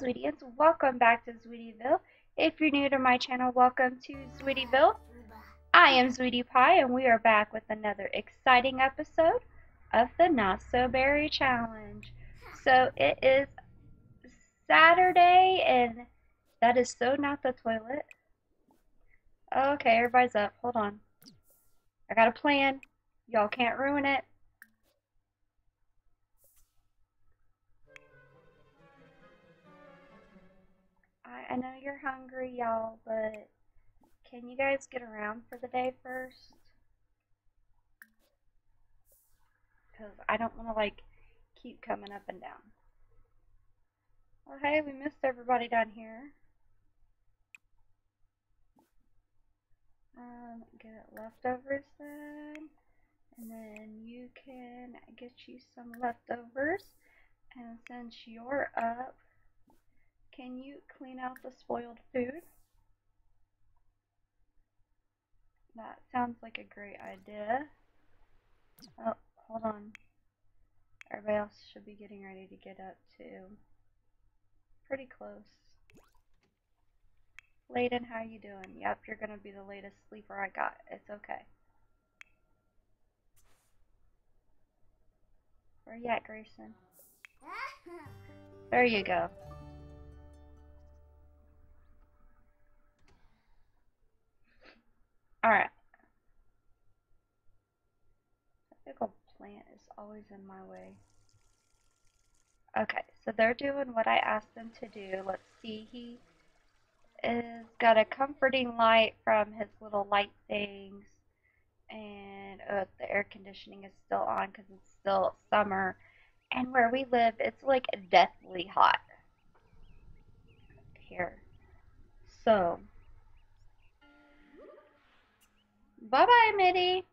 Sweetians, welcome back to Sweetieville. If you're new to my channel, welcome to Sweetieville. I am Sweetie Pie, and we are back with another exciting episode of the Not So Berry Challenge. So it is Saturday, and that is so not the toilet. Okay, everybody's up. Hold on. I got a plan. Y'all can't ruin it. I know you're hungry, y'all, but can you guys get around for the day first? Because I don't want to, like, keep coming up and down. Well, hey, we missed everybody down here. Get leftovers then, and then you can get you some leftovers, and since you're up, can you clean out the spoiled food? That sounds like a great idea. Oh, hold on. Everybody else should be getting ready to get up too. Pretty close. Layden, how you doing? Yep, you're gonna be the latest sleeper I got. It's okay. Where you at, Grayson? There you go. Alright. That big old plant is always in my way. Okay, so they're doing what I asked them to do. Let's see, he is got a comforting light from his little light things. And oh, the air conditioning is still on because it's still summer. And where we live, it's like deathly hot here. So... bye-bye, Mitty.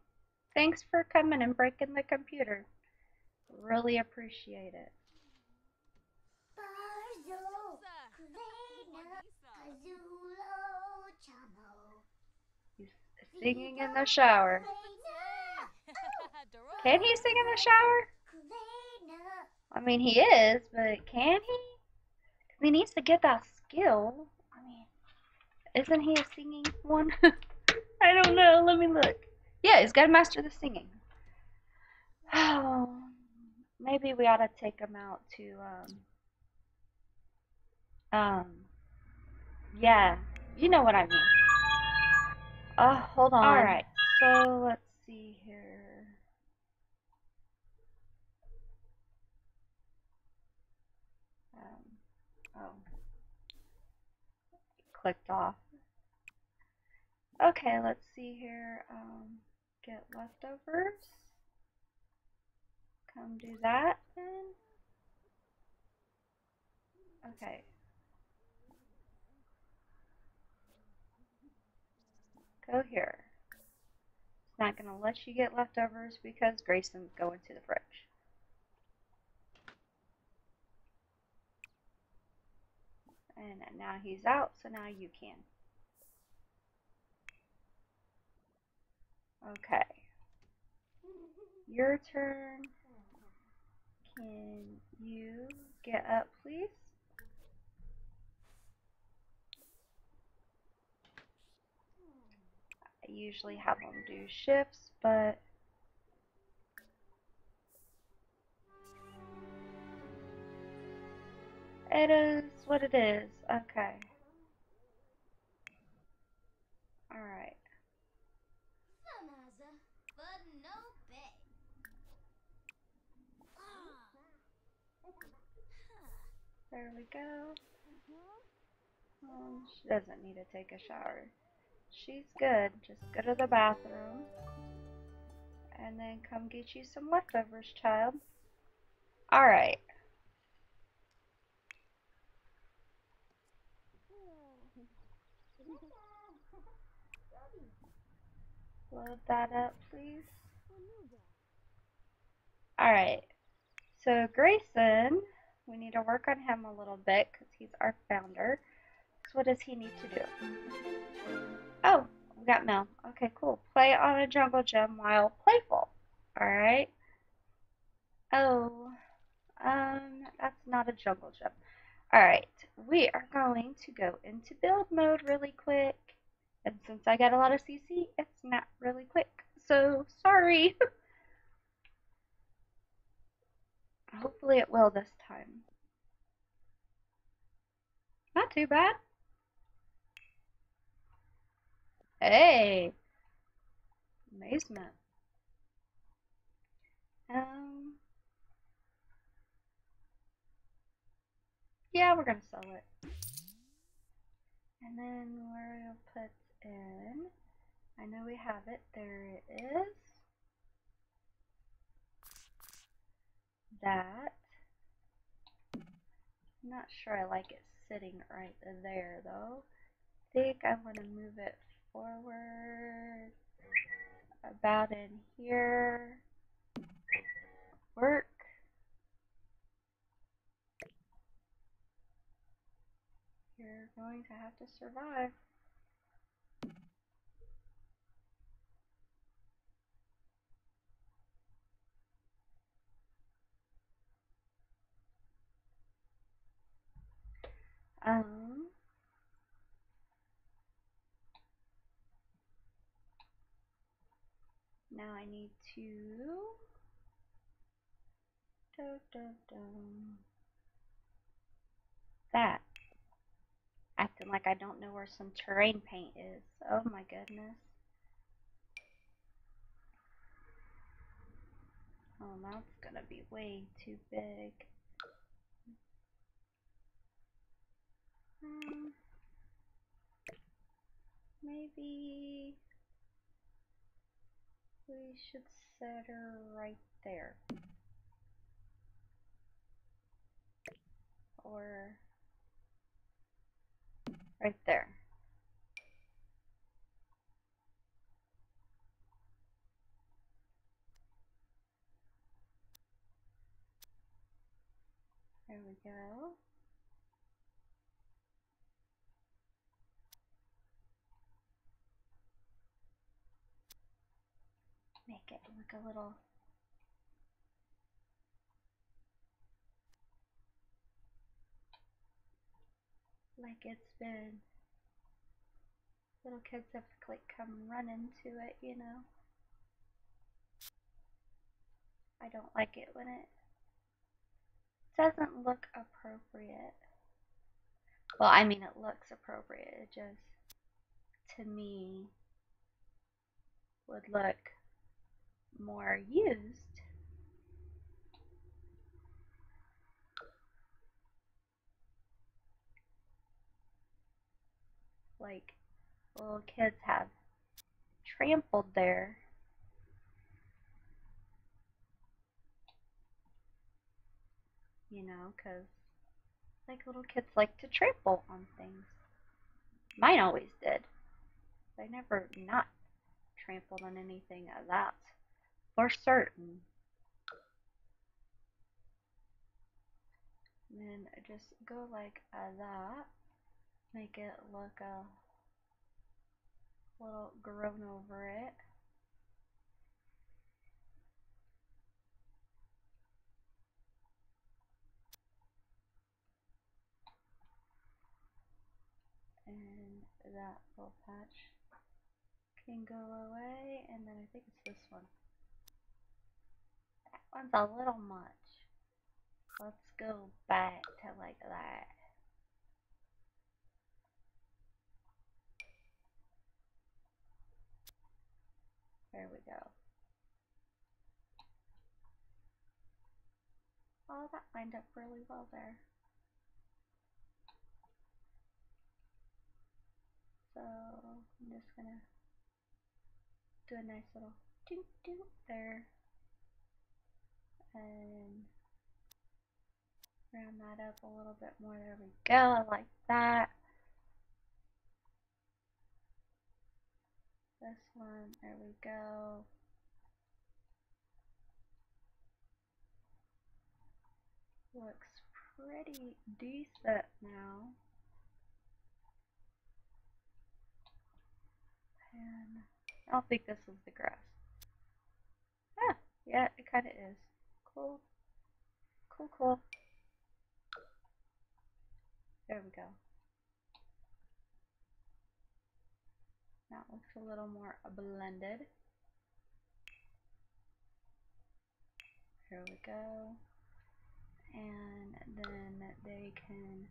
Thanks for coming and breaking the computer. Really appreciate it. He's singing in the shower. Can he sing in the shower? I mean, he is, but can he? He needs to get that skill. I mean, isn't he a singing one? I don't know. Let me look. Yeah, he's got to master the singing. Oh, maybe we ought to take him out to, yeah, you know what I mean. Oh, hold on. All right, so let's see here. Oh, it clicked off. Okay, let's see here, get leftovers, come do that then. Okay. Go here. It's not going to let you get leftovers because Grayson's going to the fridge. And now he's out, so now you can. Okay, your turn. Can you get up, please? I usually have them do shifts, but it is what it is. Okay. All right. There we go. She doesn't need to take a shower. She's good. Just go to the bathroom. And then come get you some leftovers, child. Alright. Load that up, please. Alright. So, Grayson... we need to work on him a little bit because he's our founder. So what does he need to do? Oh, we got Mel. Okay, cool. Play on a jungle gym while playful. Alright. Oh, that's not a jungle gym. Alright, we are going to go into build mode really quick. And since I got a lot of CC, it's not really quick. So sorry. Hopefully it will this time. Not too bad. Hey! Amazement. Yeah, we're gonna sell it. And then we'll put in, I know we have it, there it is. That. I'm not sure I like it sitting right there though. I think I want to move it forward about in here. Work. You're going to have to survive. Now I need to that. Acting like I don't know where some terrain paint is. Oh my goodness. Oh, that's gonna be way too big. Maybe we should set her right there. Or right there. There we go. Make it look a little like it's been. Little kids have like come running to it, you know. I don't like it when it doesn't look appropriate. Well, I mean, it looks appropriate. It just, to me, would look more used. Like little kids have trampled there. You know, 'cause like little kids like to trample on things. Mine always did. I never not trampled on anything of that. For certain. And then just go like that. Make it look a little grown over it. And that little patch can go away. And then I think it's this one. One's a little much. Let's go back to like that. There we go. Oh, that lined up really well there. So I'm just gonna do a nice little doo doo there. And round that up a little bit more. There we go, like that. This one, there we go. Looks pretty decent now. And I don't think this is the grass. Ah, yeah, it kind of is. Cool, cool, cool. There we go. That looks a little more blended. Here we go. And then they can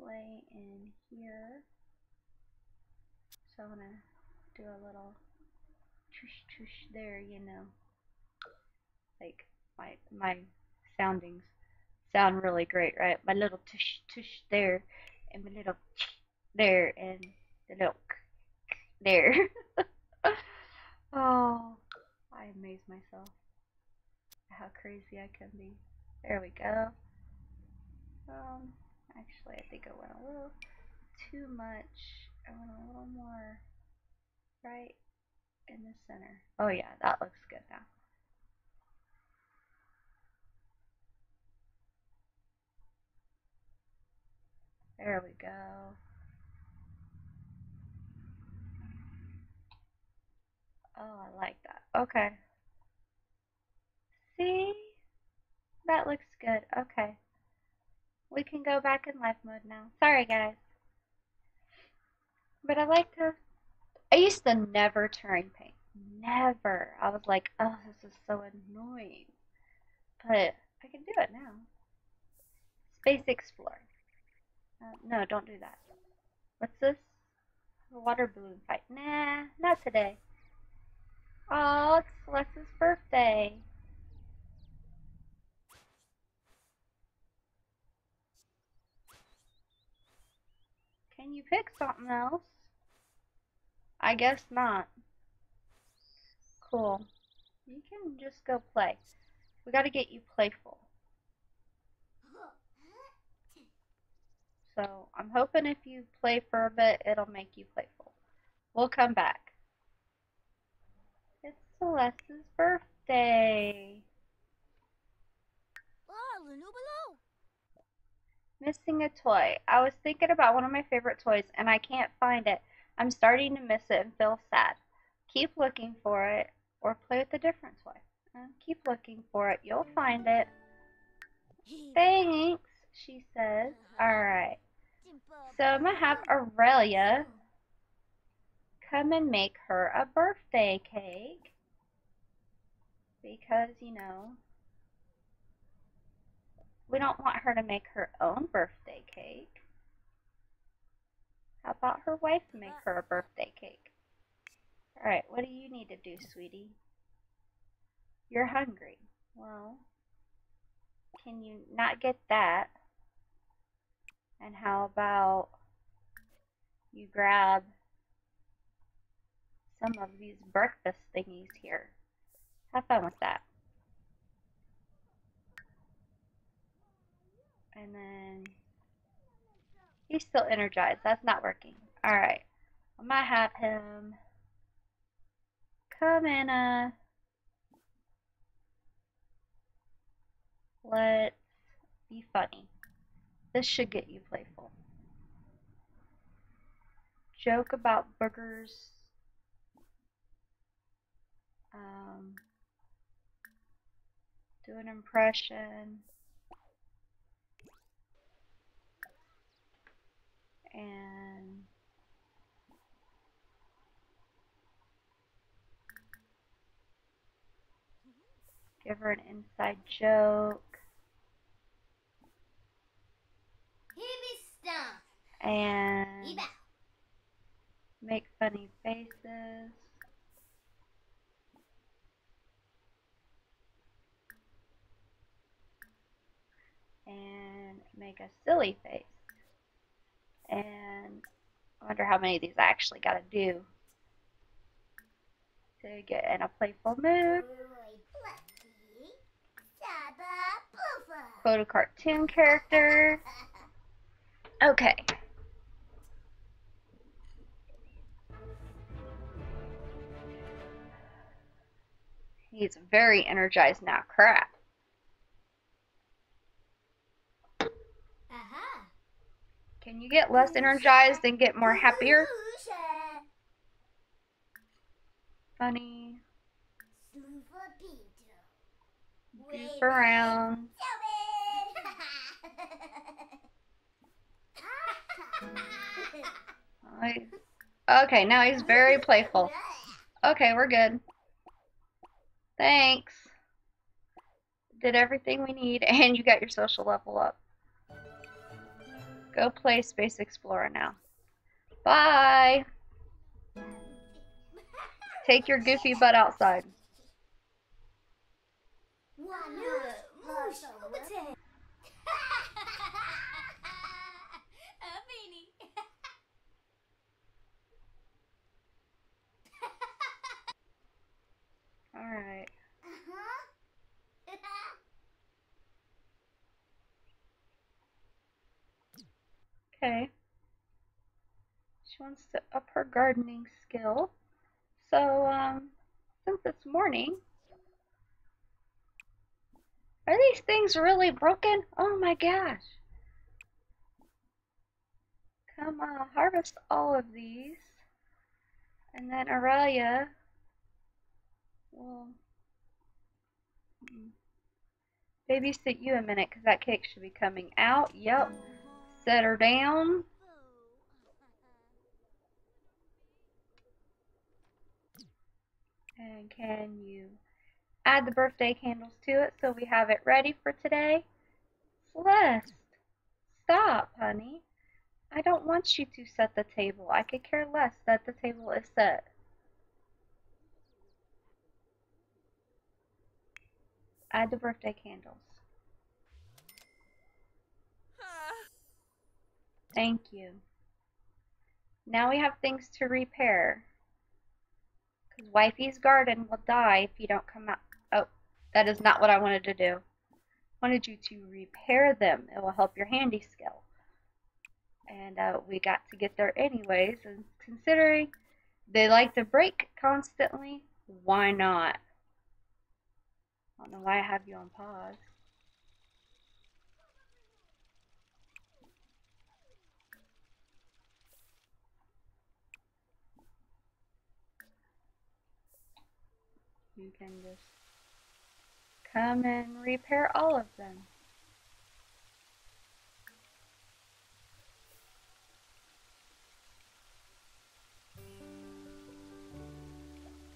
play in here. So I'm gonna do a little tush tush there, you know. Like my soundings sound really great, right? My little tush tush there and my little there and the little there. Oh, I amaze myself at how crazy I can be. There we go. Actually, I think I went a little too much. I went a little more right in the center. Oh yeah, that looks good now. There we go. Oh, I like that. Okay. See? That looks good. Okay. We can go back in life mode now. Sorry, guys. But I like to... I used to never turn paint. Never. I was like, oh, this is so annoying. But I can do it now. Space Explorer. No, don't do that. What's this? A water balloon fight. Nah, not today. Oh, it's Celeste's birthday. Can you pick something else? I guess not. Cool. You can just go play. We gotta get you playful. So, I'm hoping if you play for a bit, it'll make you playful. We'll come back. It's Celeste's birthday. Missing a toy. I was thinking about one of my favorite toys, and I can't find it. I'm starting to miss it and feel sad. Keep looking for it, or play with a different toy. Keep looking for it. You'll find it. Thanks, she says. Alright. So I'm going to have Aurelia come and make her a birthday cake. Because, you know, we don't want her to make her own birthday cake. How about her wife make her a birthday cake? Alright, what do you need to do, sweetie? You're hungry. Well, can you not get that? And how about you grab some of these breakfast thingies here? Have fun with that. And then he's still energized. That's not working. Alright. I'm going to have him come in. Let's be funny. This should get you playful. Joke about boogers. Do an impression. And give her an inside joke. And make funny faces. And make a silly face. And I wonder how many of these I actually gotta do to get in a playful mood. Photo cartoon character. Okay. He's very energized now. Crap. Can you get less energized and get more happier? Funny. Goof around. Okay, now he's very playful. Okay, we're good. Thanks. Did everything we need, and you got your social level up. Go play Space Explorer now. Bye! Take your goofy butt outside. Alright. Okay. She wants to up her gardening skill. So, since it's morning... Are these things really broken? Oh my gosh. Come on, harvest all of these. And then Aurelia will babysit you a minute, because that cake should be coming out. Yep. Set her down. And can you add the birthday candles to it so we have it ready for today? Celeste, stop, honey. I don't want you to set the table. I could care less that the table is set. Add the birthday candles. Thank you. Now we have things to repair. Because Wifey's garden will die if you don't come out. Oh, that is not what I wanted to do. I wanted you to repair them. It will help your handy skill. And we got to get there anyways. And considering they like to break constantly, why not? I don't know why I have you on pause. You can just come and repair all of them.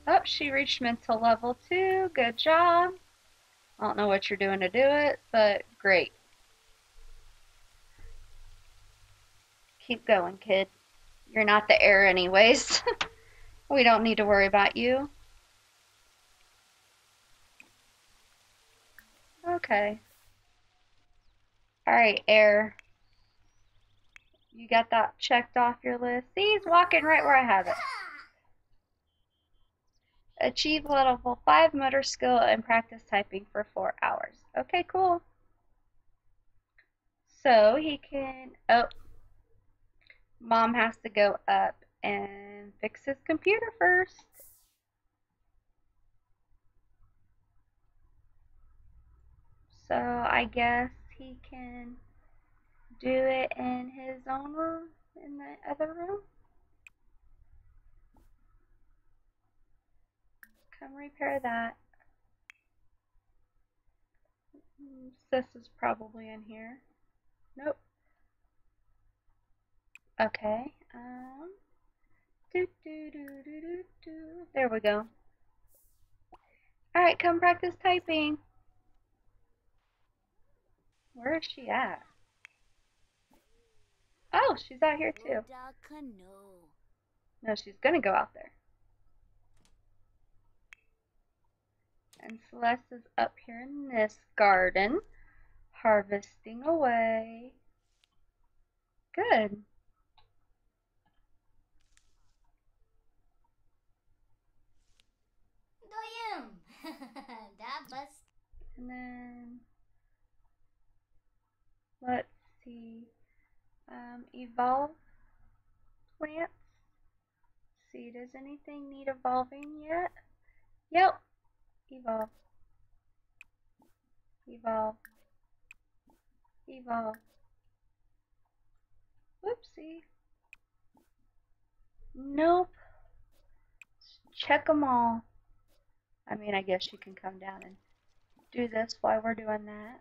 Oh, she reached mental level 2. Good job. I don't know what you're doing to do it, but great. Keep going, kid. You're not the heir anyways. We don't need to worry about you. Okay. Alright, Air. You got that checked off your list. See, he's walking right where I have it. Achieve level 5 motor skill and practice typing for 4 hours. Okay, cool. So he can... Oh. Mom has to go up and fix his computer first. So I guess he can do it in his own room, in the other room. Come repair that. This is probably in here. Nope. Okay. There we go. All right, come practice typing. Where is she at? Oh, she's out here too. No, she's gonna go out there. And Celeste is up here in this garden, harvesting away. Good. And then... Let's see, evolve plants. See, does anything need evolving yet? Yep, evolve, evolve, evolve. Whoopsie. Nope. Check them all. I mean, I guess you can come down and do this while we're doing that.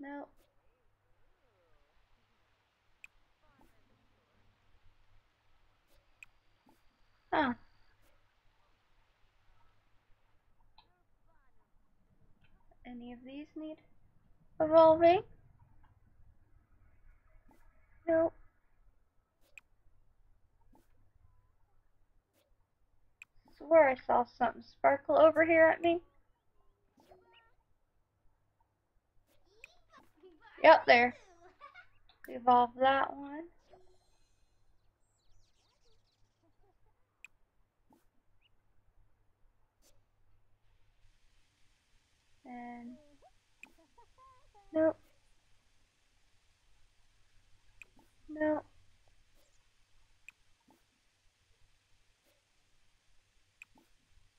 Nope. Huh. Any of these need evolving? Nope. Swear I saw something sparkle over here at me. Yep, there. Evolve that one. And nope. Nope.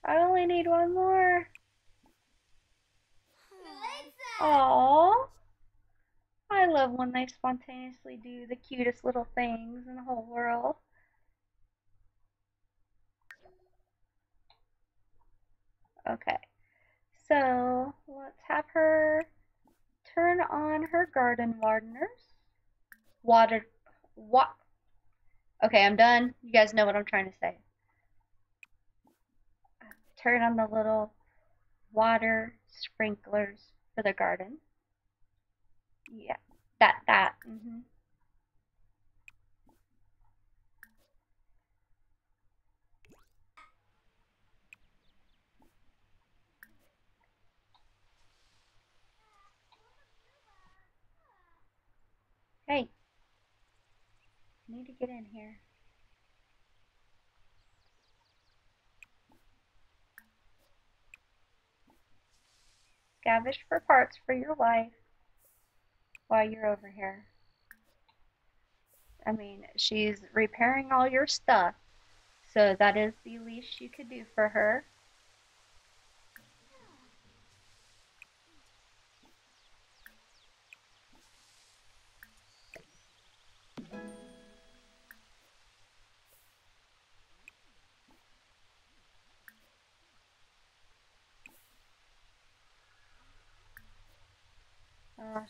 I only need one more. Aww. I love when they spontaneously do the cutest little things in the whole world. Okay. So, let's have her turn on her garden gardeners. Water. What? Okay, I'm done. You guys know what I'm trying to say. Turn on the little water sprinklers for the garden. Yeah, that. Mm-hmm. Hey, I need to get in here. Scavenge for parts for your wife while you're over here. I mean, she's repairing all your stuff, so that is the least you could do for her.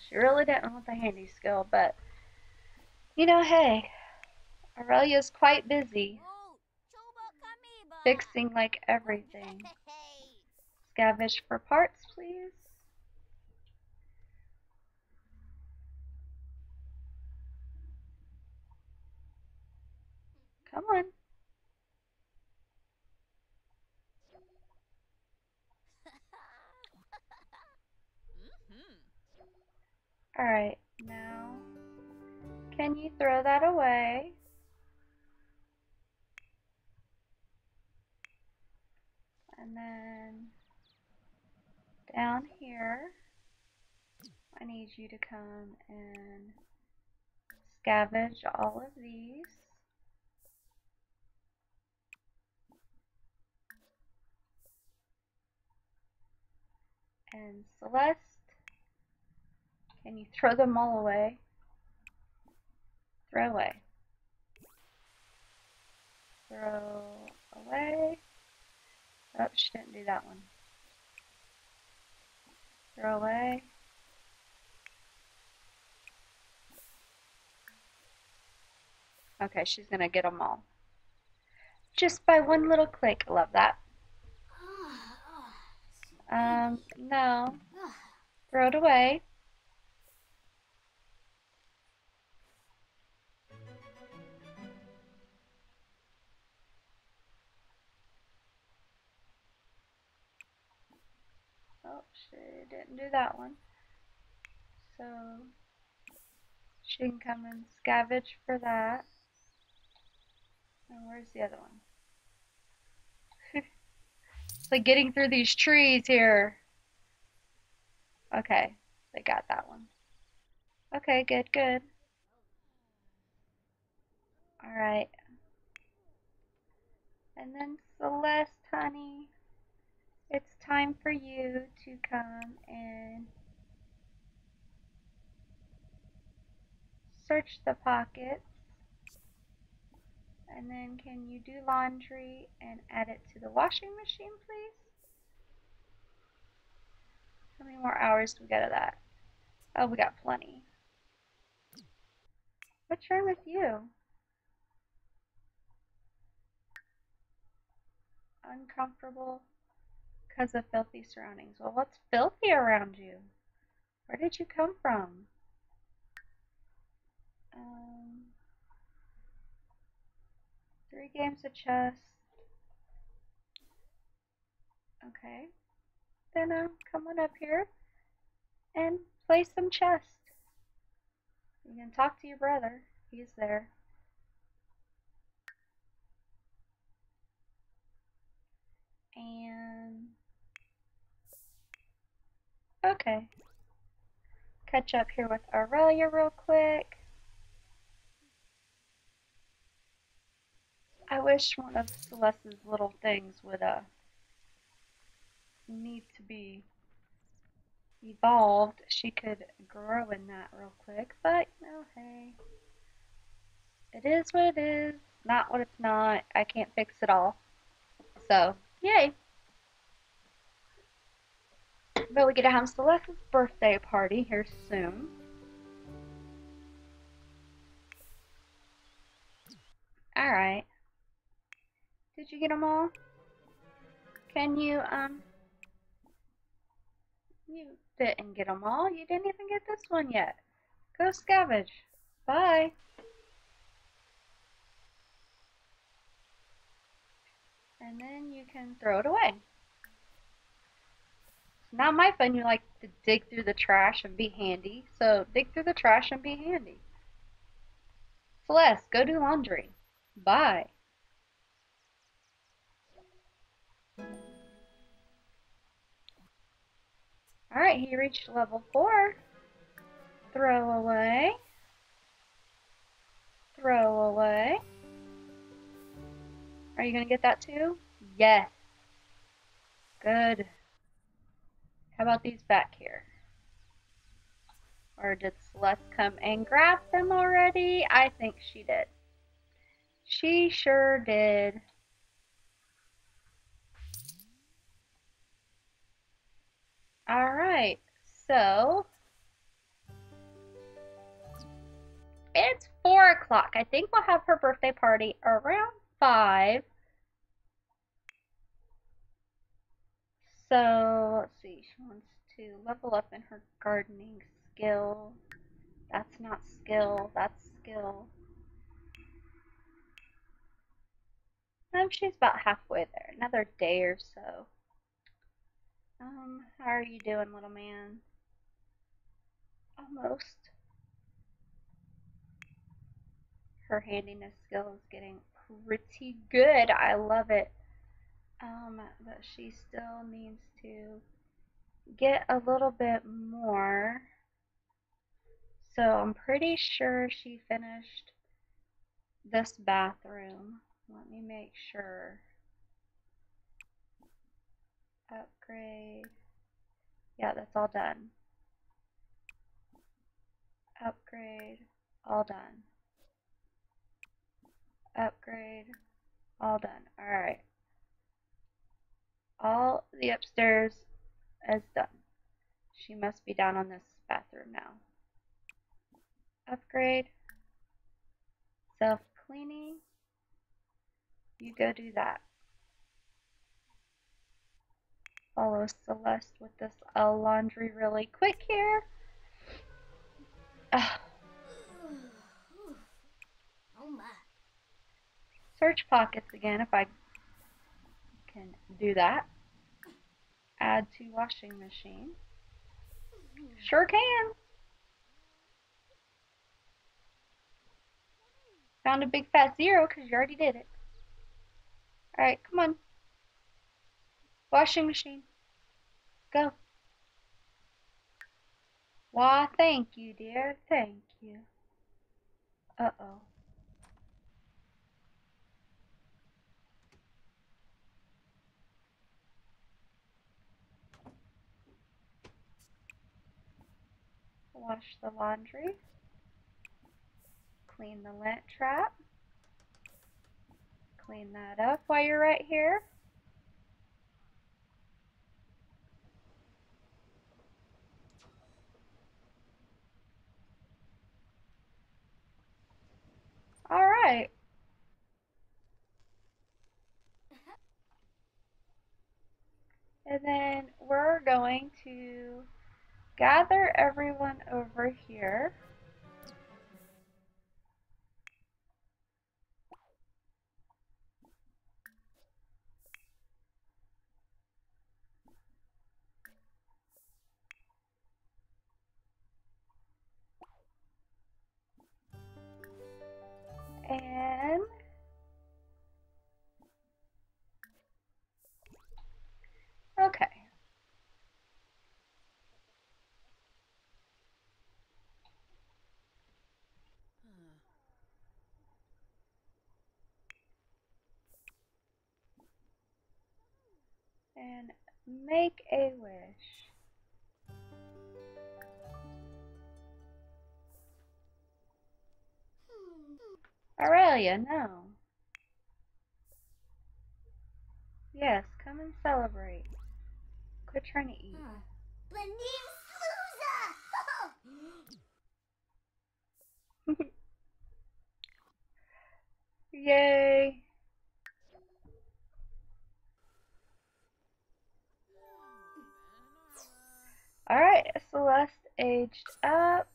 She really didn't want the handy skill, but you know, hey, Aurelia's quite busy fixing like everything. Scavenge for parts, please. Come on. Alright, now, can you throw that away? And then, down here, I need you to come and scavenge all of these. And Celeste. And you throw them all away. Throw away. Throw away. Oh, she didn't do that one. Throw away. Okay, she's gonna get them all. Just by one little click. Love that. No. Throw it away. Didn't do that one, so she can come and scavenge for that. And where's the other one? It's like getting through these trees here. Okay, they got that one. Okay, good. All right, and then Celeste, honey. It's time for you to come and search the pockets, and then can you do laundry and add it to the washing machine, please? How many more hours do we got of that? Oh, we got plenty. What's wrong with you? uncomfortable because of filthy surroundings. Well, what's filthy around you? Where did you come from? Three games of chess. Okay. Then come on up here and play some chess. You can talk to your brother. He's there. And okay. Catch up here with Aurelia real quick. I wish one of Celeste's little things would need to be evolved. She could grow in that real quick, but you know, hey, it is what it is, not what it's not. I can't fix it all, so yay. But we get to have Celeste's birthday party here soon. All right. Did you get them all? Can you, you didn't get them all. You didn't even get this one yet. Go scavenge. Bye. And then you can throw it away. It's not my fun. You like to dig through the trash and be handy. So dig through the trash and be handy. Celeste, go do laundry. Bye. Alright, he reached level 4. Throw away. Throw away. Are you going to get that too? Yes. Good. How about these back here? Or did Celeste come and grab them already? I think she did. She sure did. Alright, so it's 4 o'clock. I think we'll have her birthday party around 5. So, let's see. She wants to level up in her gardening skill. That's not skill. That's skill. She's about halfway there. Another day or so. How are you doing, little man? Almost. Her handiness skill is getting pretty good. I love it. But she still needs to get a little bit more. So I'm pretty sure she finished this bathroom. Let me make sure. Upgrade. Yeah, that's all done. Upgrade. All done. Upgrade. All done. Alright. All the upstairs is done. She must be down on this bathroom now. Upgrade. Self-cleaning. You go do that. Follow Celeste with this laundry really quick here. Ugh. Oh my. Search pockets again if I can do that. Add to washing machine. Sure can. Found a big fat 0 because you already did it. Alright, come on. Washing machine. Go. Why, thank you, dear. Thank you. Uh-oh. Wash the laundry. Clean the lint trap. Clean that up while you're right here. All right. And then we're going to gather everyone over here. And okay. And make a wish. Aurelia, no. Yes, come and celebrate. Quit trying to eat. Yay! Alright, Celeste aged up.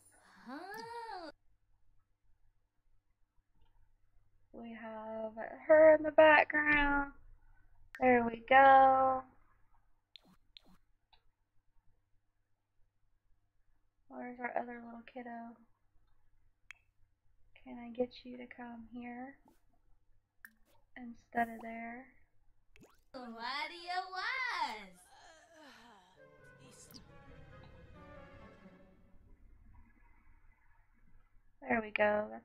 We have her in the background. There we go. Where's our other little kiddo? Can I get you to come here instead of there? What do you want? There we go. That's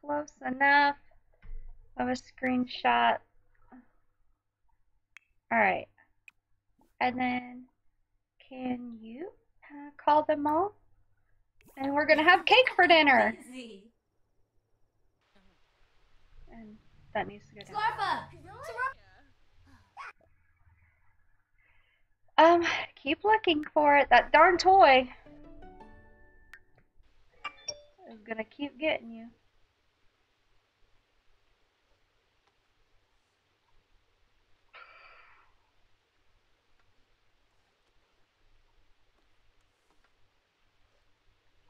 close enough of a screenshot. Alright. And then can you call them all? And we're gonna have cake for dinner. Easy. And that needs to go down. Keep looking for it. That darn toy is gonna keep getting you.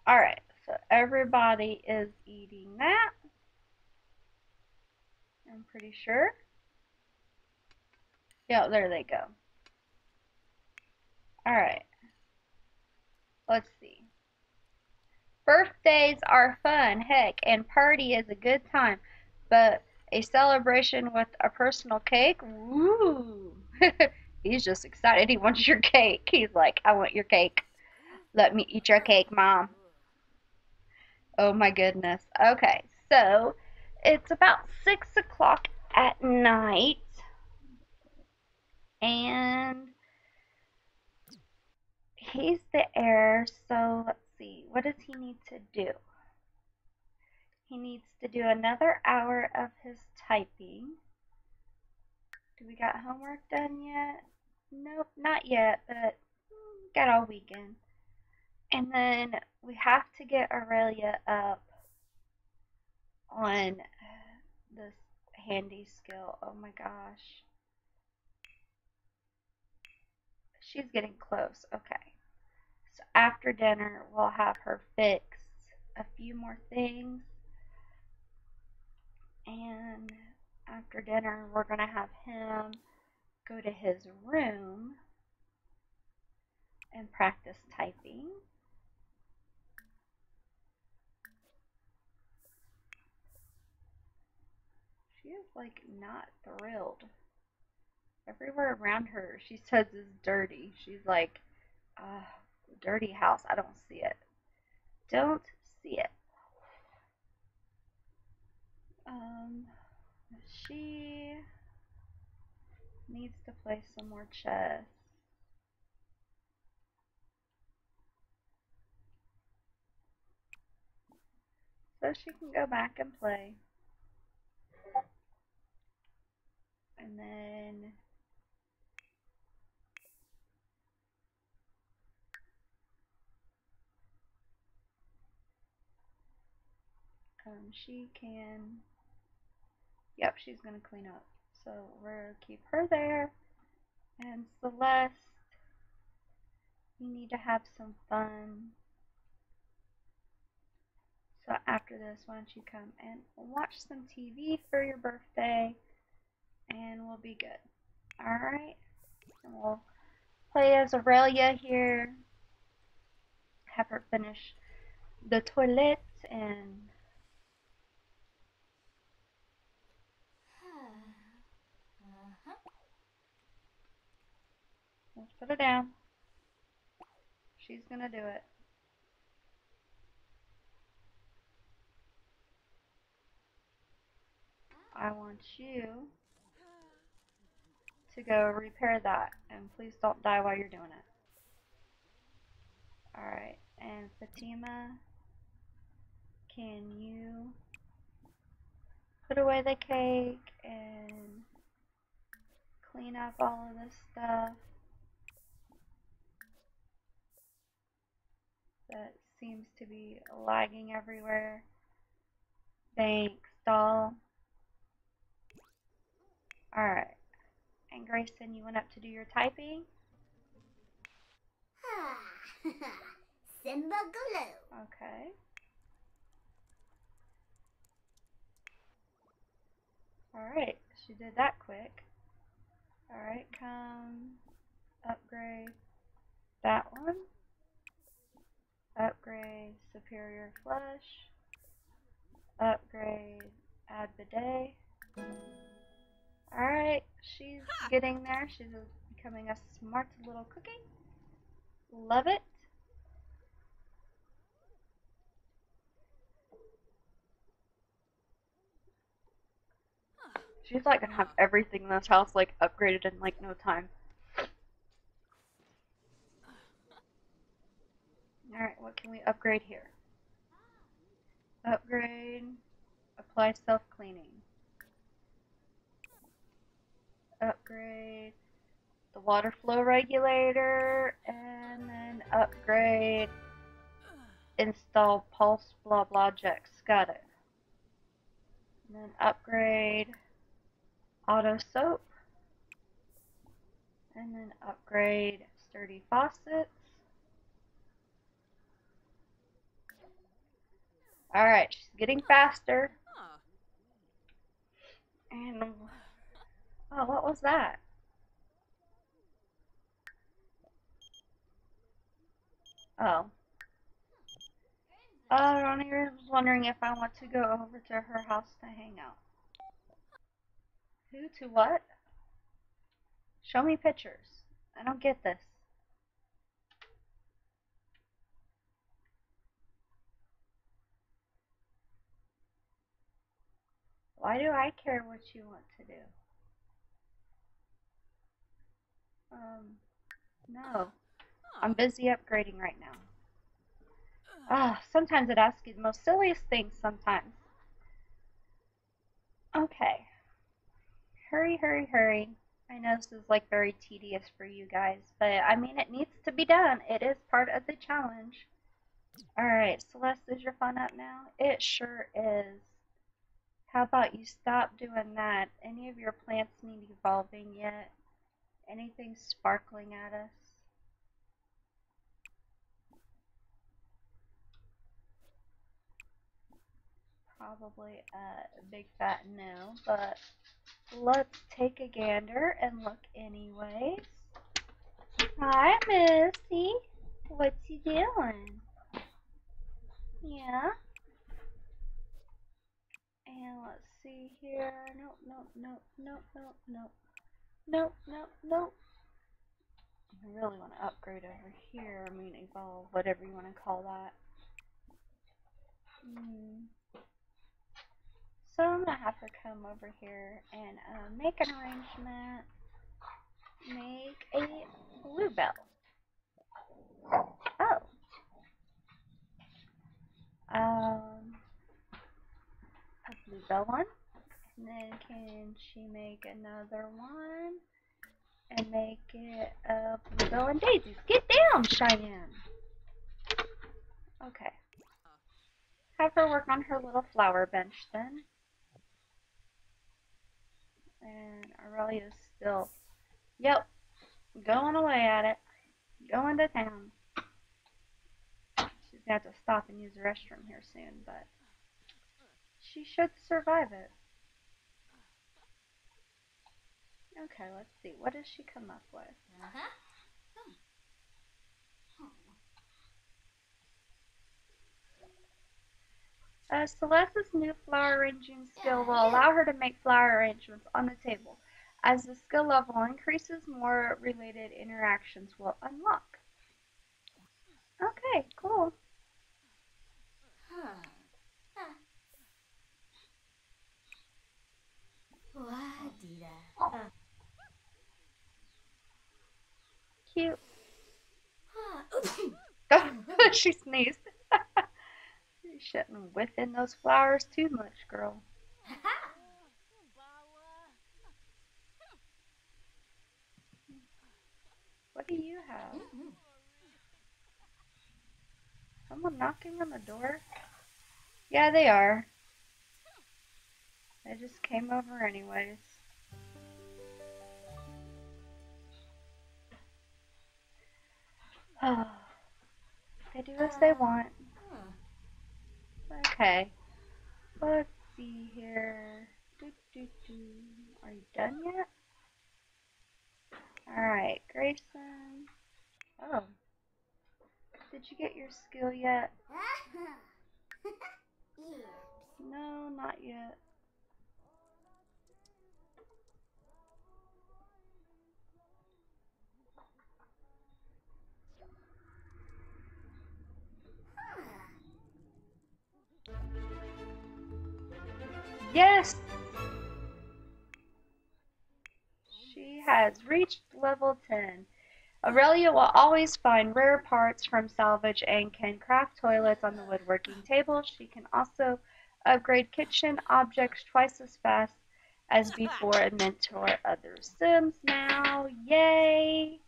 Alright, so everybody is eating that, I'm pretty sure. Yeah, there they go. Alright, let's see. Birthdays are fun, heck, and party is a good time, but a celebration with a personal cake? Woo! He's just excited, he wants your cake. He's like, I want your cake. Let me eat your cake, Mom. Oh my goodness. Okay, so it's about 6 o'clock at night, and he's the heir, so let's see, what does he need to do? He needs to do another hour of his typing. Do we got homework done yet? Nope, not yet, but got all weekend. And then we have to get Aurelia up on this handy skill. Oh my gosh. She's getting close. Okay. So after dinner, we'll have her fix a few more things. And after dinner, we're going to have him go to his room and practice typing. She is like not thrilled. Everywhere around her she says is dirty. She's like, dirty house. I don't see it. Don't see it. She needs to play some more chess. So she can go back and play. And then she can, yep, she's going to clean up. So we'll keep her there And Celeste, you need to have some fun. So after this, why don't you come and watch some TV for your birthday, and we'll be good. Alright, and we'll play as Aurelia here. Have her finish the toilet and... Let's put her down. She's gonna do it. I want you to go repair that, and please don't die while you're doing it. Alright, and Fatima, can you put away the cake and clean up all of this stuff that seems to be lagging everywhere? Thanks, doll. Alright, and Grayson, you went up to do your typing? Simba Glue. Okay. Alright, she did that quick. Alright, come upgrade that one. Upgrade Superior Flush. Upgrade Add Bidet. Alright, she's getting there. She's becoming a smart little cookie. Love it. She's like gonna have everything in this house like upgraded in like no time. Alright, what can we upgrade here? Upgrade, apply self-cleaning. Upgrade the water flow regulator, and then upgrade install pulse blah blah jacks. Got it. And then upgrade auto soap, and then upgrade sturdy faucets. Alright, she's getting faster. And oh, what was that? Oh. Ronnie was wondering if I want to go over to her house to hang out. Who to what? Show me pictures. I don't get this. Why do I care what you want to do? No. I'm busy upgrading right now. Sometimes it asks you the most silliest things sometimes. Okay. Hurry, hurry, hurry. I know this is like very tedious for you guys, but I mean it needs to be done. It is part of the challenge. Alright, Celeste, is your fun up now? It sure is. How about you stop doing that? Any of your plants need evolving yet? Anything sparkling at us? Probably a big fat no, but let's take a gander and look anyways. Hi, Missy. What's you doing? Yeah. And let's see here. Nope, nope, nope, nope, nope, nope. Nope, nope, nope. I really want to upgrade over here. I mean, evolve, whatever you want to call that. So I'm going to have her come over here and make an arrangement. Make a bluebell. Oh. A bluebell one. And then can she make another one and make it a bluebell and daisies? Get down, Cheyenne! Okay. Have her work on her little flower bench then. And Aurelia's still... Yep, Going away at it. Going to town. She's going to have to stop and use the restroom here soon, but she should survive it. Okay, let's see. What does she come up with? Uh-huh. Celeste's new flower arranging skill will allow her to make flower arrangements on the table. As the skill level increases, more related interactions will unlock. Okay, cool. Cute. She sneezed. You shouldn't whiff in those flowers too much, girl. What do you have? Someone knocking on the door? Yeah, they are. They just came over anyways. Oh, they do as they want. Okay, let's see here. Are you done yet? Alright, Grayson. Oh. Did you get your skill yet? No, not yet. Yes! She has reached level 10. Aurelia will always find rare parts from salvage and can craft toilets on the woodworking table. She can also upgrade kitchen objects twice as fast as before and mentor other Sims now. Yay!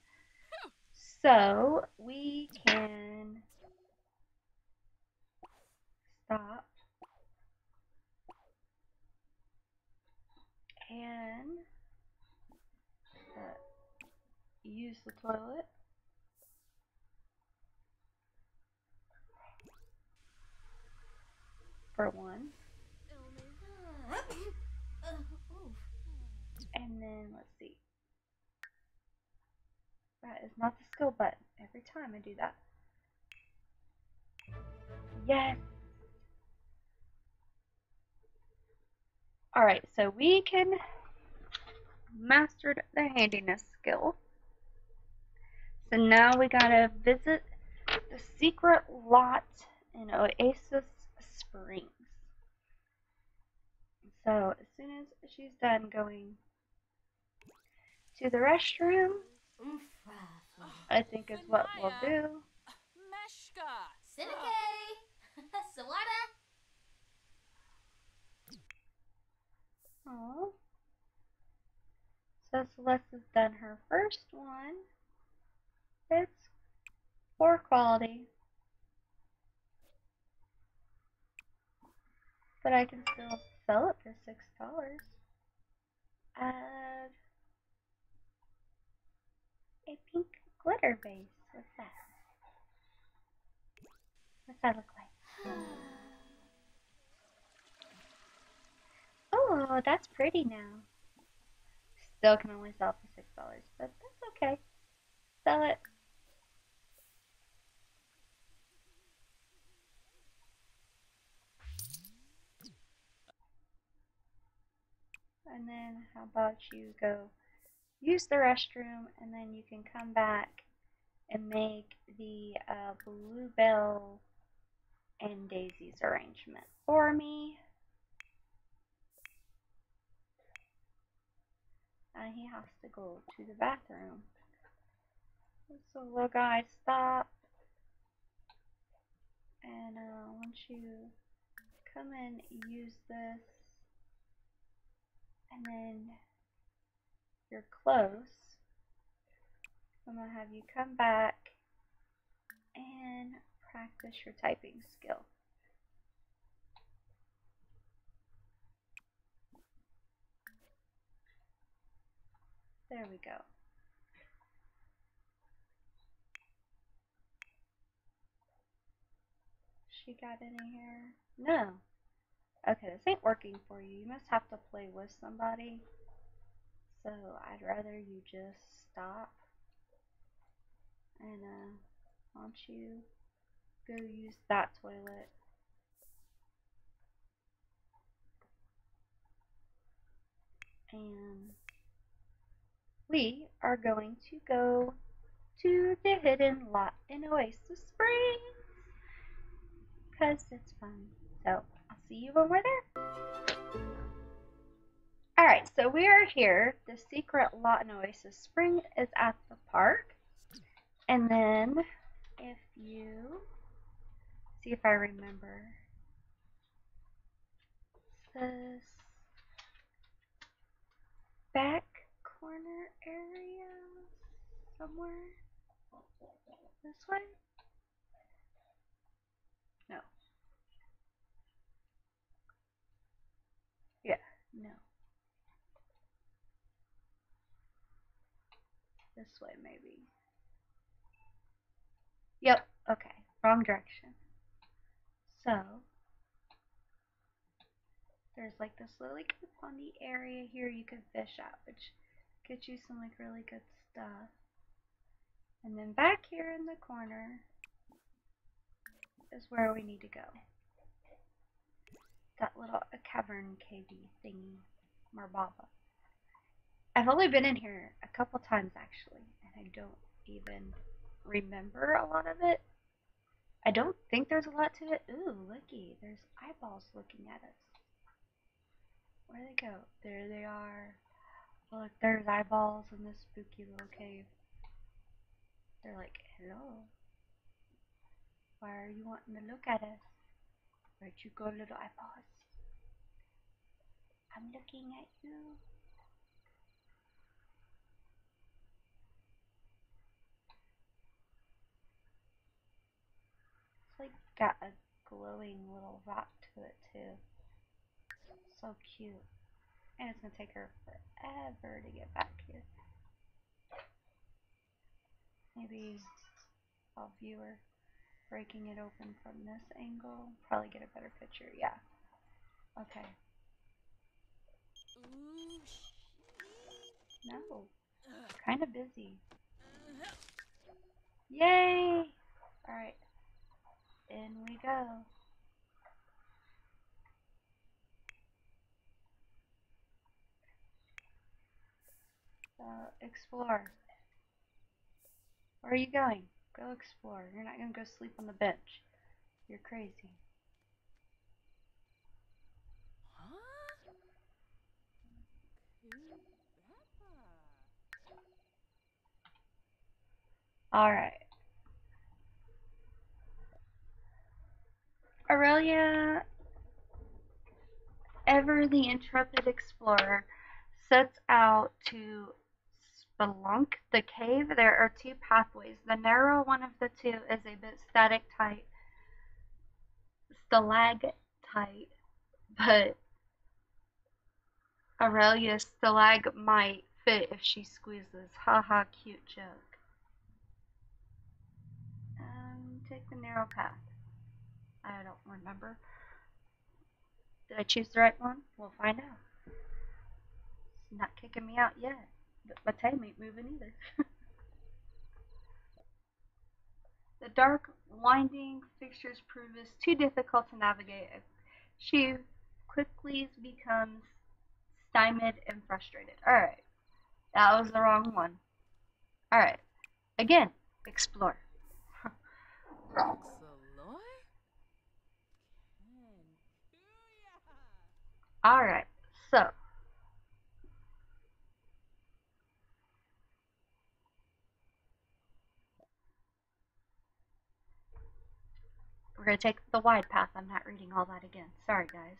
So, we can stop. And use the toilet. For one. And then, let's see. That is not the skill button. Every time I do that. Yes! Alright, so we can mastered the handiness skill. So now we gotta visit the secret lot in Oasis Springs. So as soon as she's done going to the restroom, I think is what we'll do. Aww. So Celeste's done her first one. It's poor quality. But I can still sell it for $6. Add a pink glitter vase. What's that? What's that look like? Oh, that's pretty now. Still can only sell for $6, but that's okay. Sell it. And then how about you go use the restroom, and then you can come back and make the bluebell and daisies arrangement for me. And he has to go to the bathroom. So little guy, stop. And once you come and use this, and then you're close, I'm gonna have you come back and practice your typing skill. There we go. you got any hair? No. Okay, this ain't working for you. You must have to play with somebody. So I'd rather you just stop. And why don't you go use that toilet? And we are going to go to the hidden lot in Oasis Springs because it's fun. So I'll see you when we're there. Alright, so we are here. The secret lot in Oasis Springs is at the park. And then if you see if I remember this back corner area somewhere. This way? No. Yeah, no. This way, maybe. Yep, okay. Wrong direction. So, there's like this little like funny area here you can fish out, which gets you some like really good stuff. And then back here in the corner is where we need to go. That little cavern cavey thingy, Marbaba. I've only been in here a couple times actually, and I don't even remember a lot of it. I don't think there's a lot to it. Ooh, looky, there's eyeballs looking at us. Where'd they go? There they are. Look, there's eyeballs in this spooky little cave. They're like, hello. Why are you wanting to look at us? Where'd you go, little eyeballs? I'm looking at you. It's like got a glowing little rock to it too. So cute. And it's gonna take her forever to get back here. Maybe I'll view her breaking it open from this angle. Probably get a better picture, yeah. Okay. No. Kinda busy. Yay! Alright. In we go. Explore. Where are you going? Go explore. You're not going to go sleep on the bench. You're crazy. Huh? Alright. Aurelia, ever the intrepid explorer, sets out to spelunk the cave. There are two pathways. The narrow one of the two is a bit stalactite, but Aurelia's stalagmite might fit if she squeezes. Haha, cute joke. Take the narrow path. I don't remember. Did I choose the right one? We'll find out. It's not kicking me out yet. But my time ain't moving either. The dark, winding fixtures prove is too difficult to navigate. She quickly becomes stymied and frustrated. Alright. That was the wrong one. Alright. Again, explore. Wrong. Alright, so. We're going to take the wide path. I'm not reading all that again. Sorry, guys.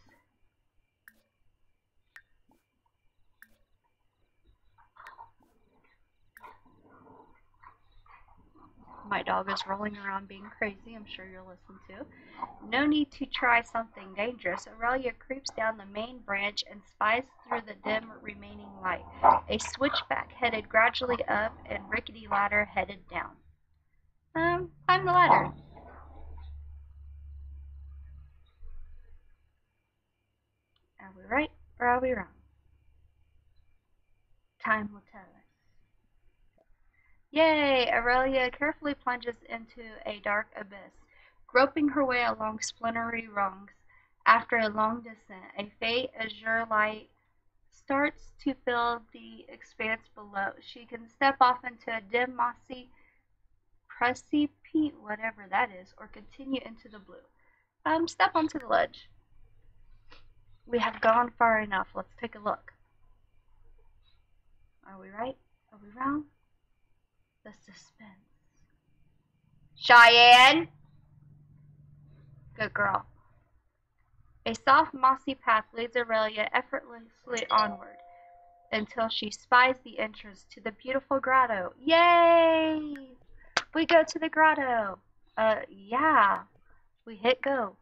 My dog is rolling around being crazy. I'm sure you'll listen to. No need to try something dangerous. Aurelia creeps down the main branch and spies through the dim remaining light. A switchback headed gradually up and rickety ladder headed down. Climb the ladder. Are we right or are we wrong? Time will tell us. Yay! Aurelia carefully plunges into a dark abyss, groping her way along splintery rungs. After a long descent, a faint azure light starts to fill the expanse below. She can step off into a dim mossy precipice, whatever that is, or continue into the blue. Step onto the ledge. We have gone far enough. Let's take a look. Are we right? Are we wrong? The suspense. Cheyenne! Good girl. A soft, mossy path leads Aurelia effortlessly onward until she spies the entrance to the beautiful grotto. Yay! We go to the grotto. Yeah. We hit go.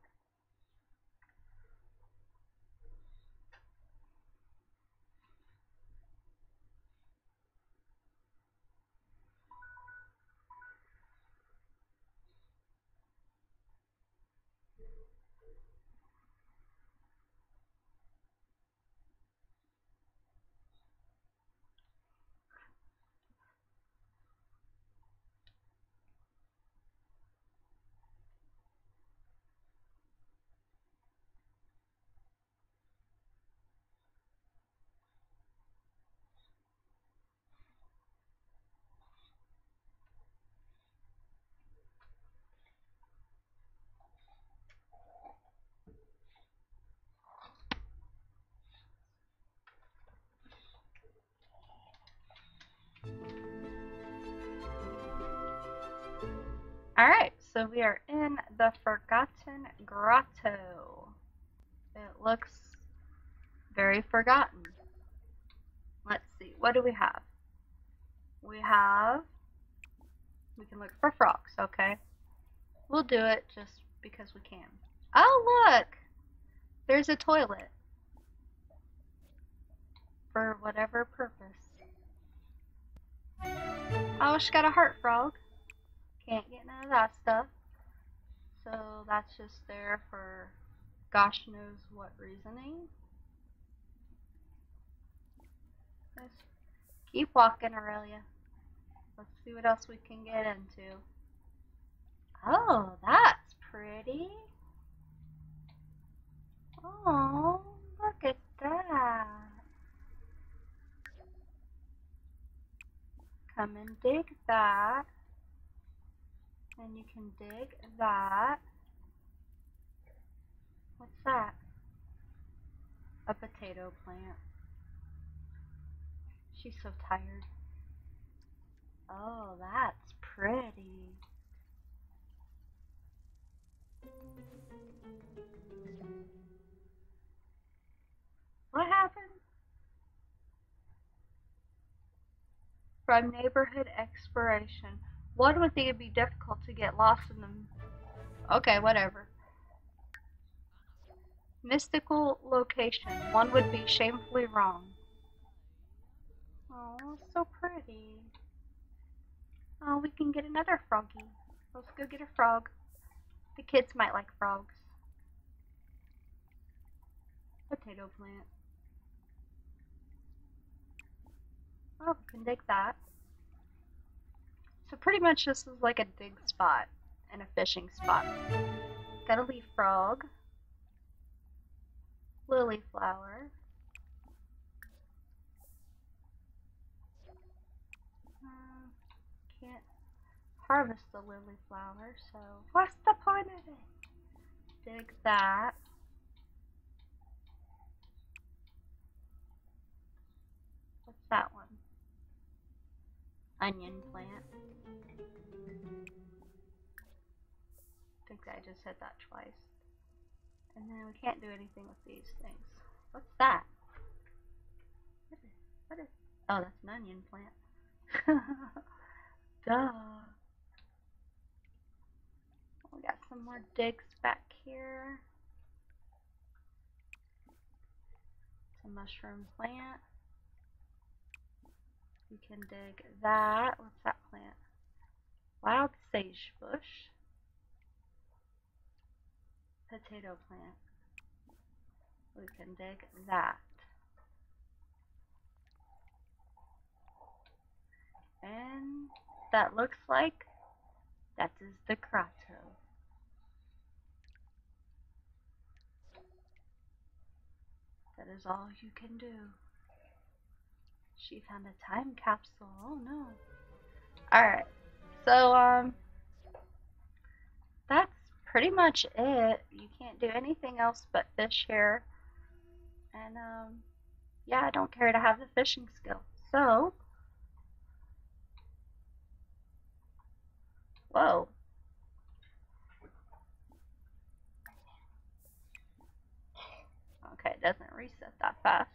Alright, so we are in the Forgotten Grotto. It looks very forgotten. Let's see, what do we have? We can look for frogs, okay. We'll do it just because we can. Oh, look! There's a toilet. For whatever purpose. Oh, she got a heart frog. Can't get none of that stuff. So that's just there for gosh knows what reasoning. Let's keep walking, Aurelia. Let's see what else we can get into. Oh, that's pretty. Oh, look at that. Come and dig that. And you can dig that. What's that? A potato plant. She's so tired. Oh, that's pretty. What happened? From neighborhood exploration. One would think it'd be difficult to get lost in them. Okay, whatever. Mystical location. One would be shamefully wrong. Oh, so pretty. Oh, we can get another froggy. Let's go get a frog. The kids might like frogs. Potato plant. Oh, we can dig that. So pretty much this is like a dig spot and a fishing spot. Got a leaf frog, lily flower. Can't harvest the lily flower, so what's the point of it? Dig that. What's that one? Onion plant. I think I just said that twice. And then we can't do anything with these things. What's that? What is? Oh, that's an onion plant. Duh. We got some more digs back here. It's a mushroom plant. You can dig that. What's that plant? Wild sage bush. Potato plant. We can dig that. And that looks like that is the grotto. That is all you can do. She found a time capsule. Oh no. Alright. So, that's pretty much it. You can't do anything else but fish here. And, yeah, I don't care to have the fishing skill. So, whoa. Okay, it doesn't reset that fast.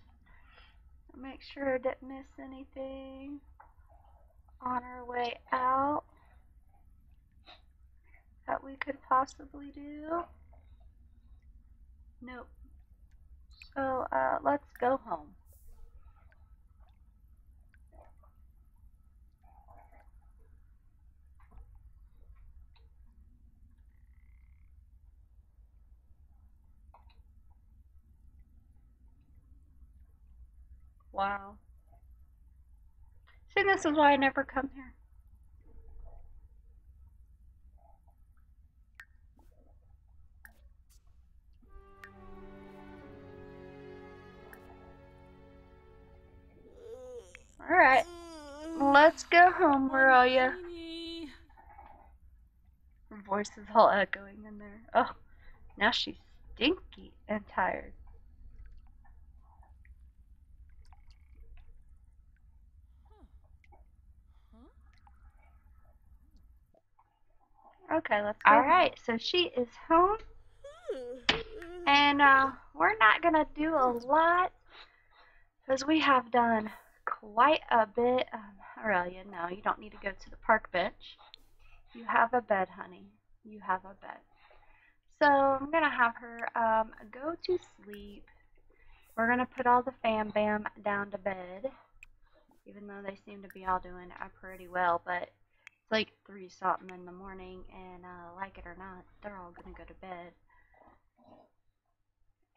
Make sure I didn't miss anything on our way out that we could possibly do. Nope. So, let's go home. Wow. See, this is why I never come here. Alright. Let's go home, Aurelia. Her voice is all echoing in there. Oh, now she's stinky and tired. Okay, let's go. Alright, so she is home. And we're not going to do a lot because we have done quite a bit. Aurelia, no, you don't need to go to the park bench. You have a bed, honey. You have a bed. So I'm going to have her go to sleep. We're going to put all the fam bam down to bed, even though they seem to be all doing pretty well, but like 3-something in the morning, and like it or not, they're all gonna go to bed.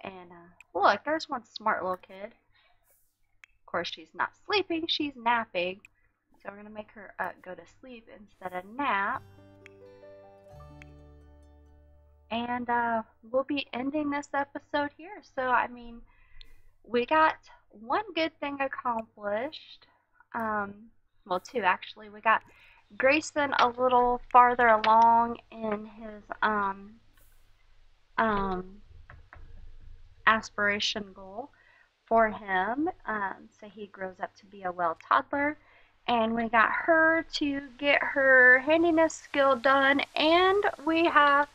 And look, there's one smart little kid. Of course, she's not sleeping, she's napping. So we're gonna make her go to sleep instead of nap. And we'll be ending this episode here. So I mean, we got one good thing accomplished. Well, two actually. We got Grayson a little farther along in his aspiration goal for him, so he grows up to be a well toddler, and we got her to get her handiness skill done, and we have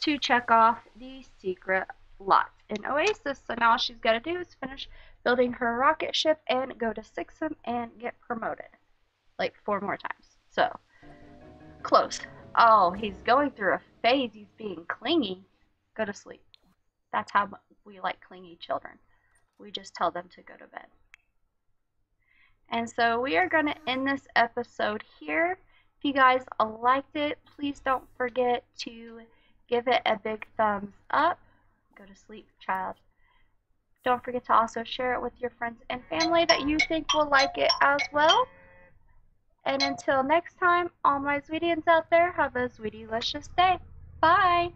to check off the secret lot in Oasis. So now all she's got to do is finish building her rocket ship and go to Sixam and get promoted like 4 more times. So, close. Oh, he's going through a phase. He's being clingy. Go to sleep. That's how we like clingy children. We just tell them to go to bed. And so we are going to end this episode here. If you guys liked it, please don't forget to give it a big thumbs up. Go to sleep, child. Don't forget to also share it with your friends and family that you think will like it as well. And until next time, all my sweetians out there, have a sweetie-licious day. Bye!